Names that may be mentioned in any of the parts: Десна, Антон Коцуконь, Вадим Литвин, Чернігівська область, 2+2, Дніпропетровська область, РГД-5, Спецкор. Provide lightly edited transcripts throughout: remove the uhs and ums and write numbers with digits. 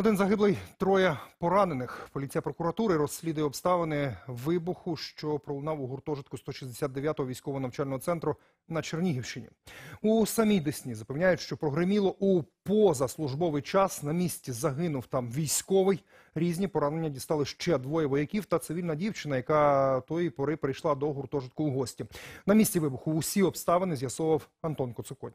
Один загиблий, троє поранених. Поліція прокуратури розслідує обставини вибуху, що пролунав у гуртожитку 169-го військово-навчального центру на Чернігівщині. У самій Десні запевняють, що прогриміло у позаслужбовий час. На місці загинув там військовий. Різні поранення дістали ще двоє вояків та цивільна дівчина, яка тої пори прийшла до гуртожитку у гості. На місці вибуху усі обставини з'ясовував Антон Коцуконь.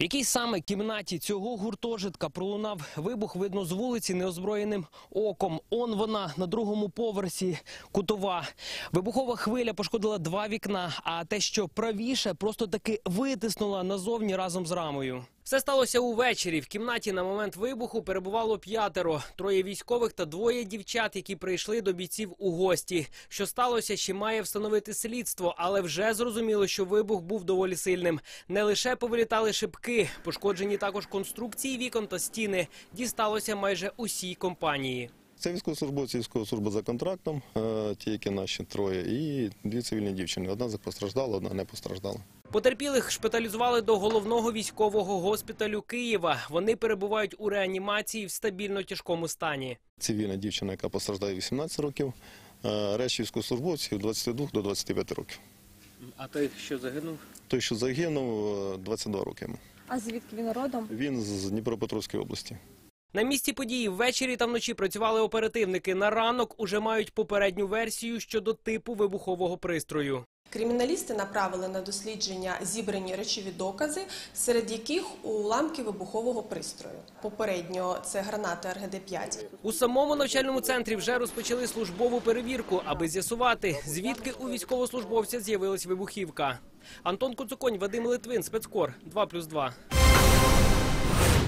В якій саме кімнаті цього гуртожитка пролунав вибух, видно з вулиці неозброєним оком. Он вона, на другому поверсі, кутова. Вибухова хвиля пошкодила два вікна, а те, що правіше, просто таки витиснула назовні разом з рамою. Все сталося увечері. В кімнаті на момент вибуху перебувало п'ятеро. Троє військових та двоє дівчат, які прийшли до бійців у гості. Що сталося, ще має встановити слідство, але вже зрозуміло, що вибух був доволі сильним. Не лише повилітали шибки, пошкоджені також конструкції вікон та стіни. Дісталося майже усій компанії. Це військовослужбовці, військовослужба за контрактом, ті, які наші троє, і дві цивільні дівчини. Одна постраждала, одна не постраждала. Потерпілих шпиталізували до головного військового госпіталю Києва. Вони перебувають у реанімації в стабільно тяжкому стані. Цивільна дівчина, яка постраждає 18 років, решта військовослужбовців 22 до 25 років. А той, що загинув? Той, що загинув, 22 роки. А звідки він родом? Він з Дніпропетровської області. На місці події ввечері та вночі працювали оперативники. На ранок уже мають попередню версію щодо типу вибухового пристрою. Криміналісти направили на дослідження зібрані речові докази, серед яких уламки вибухового пристрою. Попередньо це граната РГД-5. У самому навчальному центрі вже розпочали службову перевірку, аби з'ясувати, звідки у військовослужбовця з'явилась вибухівка. Антон Коцуконь, Вадим Литвин, Спецкор, 2+2.